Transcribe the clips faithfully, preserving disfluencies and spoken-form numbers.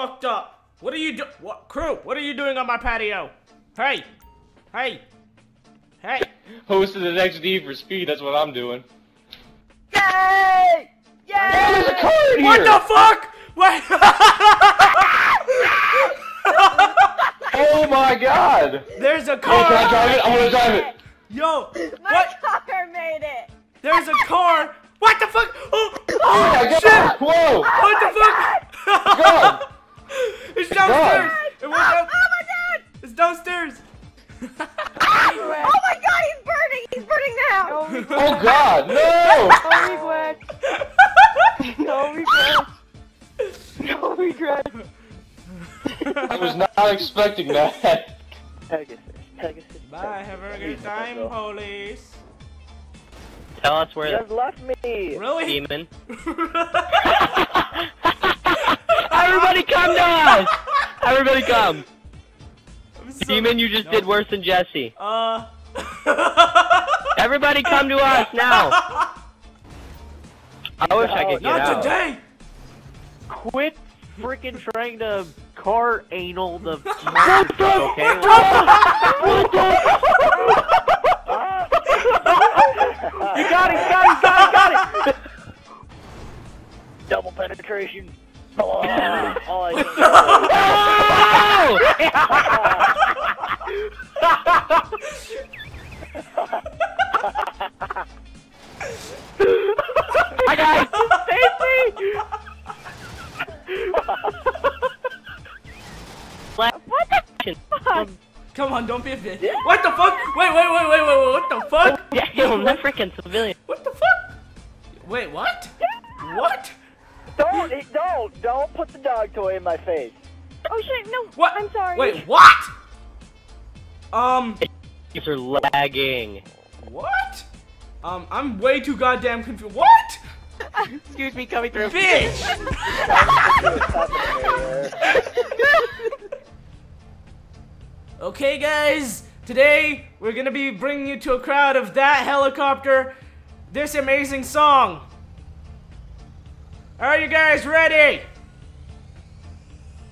fucked up. What are you do- What crew? What are you doing on my patio? Hey, hey, hey. Hosting the next Need for Speed. That's what I'm doing. Yay! Yay! Oh, there's a car in here. What the fuck? What? Oh my God! There's a car. Oh, can I drive it? I want to drive it. Yo, my what? Car made it. There's a car. What the fuck? Oh, oh, oh my shit! God. Whoa! Oh what the fuck? God. God. It's downstairs. It's downstairs. It went oh, down... oh my God! It's downstairs. Oh my God! He's burning. He's burning now. Oh, oh God! No! No regret. No regret. No regret. I was not expecting that. Pegasus. Pegasus. Bye. Have a good time, police. Tell us where. You have left me. Really? Demon. Everybody come to us! Everybody come. So Demon, you just no. did worse than Jesse. Uh. Everybody come to us now. I wish no, I could get not out. Not today. Quit freaking trying to car anal the. What the? Okay. What the? You got it, you got it, you got it, you got it! Double penetration. Oh, all I need. Oh! Hi guys! Save me! What the fuck? Come on, don't be a bitch. Yeah. What the fuck? Wait, wait, wait, wait, wait, what the fuck? Yeah, I'm a freaking civilian. What the fuck? Wait, what? Yeah. What? Don't, don't, don't put the dog toy in my face. Oh shit, no. What? I'm sorry. Wait, what? Um. These are lagging. What? Um, I'm way too goddamn confused. What? Excuse me, coming through. Bitch! Okay guys, today we're gonna be bringing you to a crowd of that helicopter, this amazing song. Are you guys ready?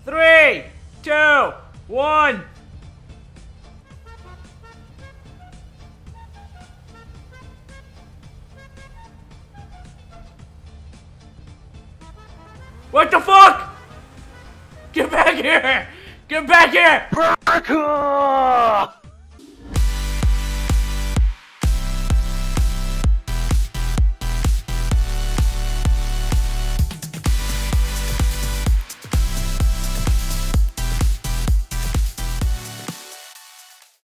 Three, two, one. What the fuck? Get back here! Get back here! Parkour!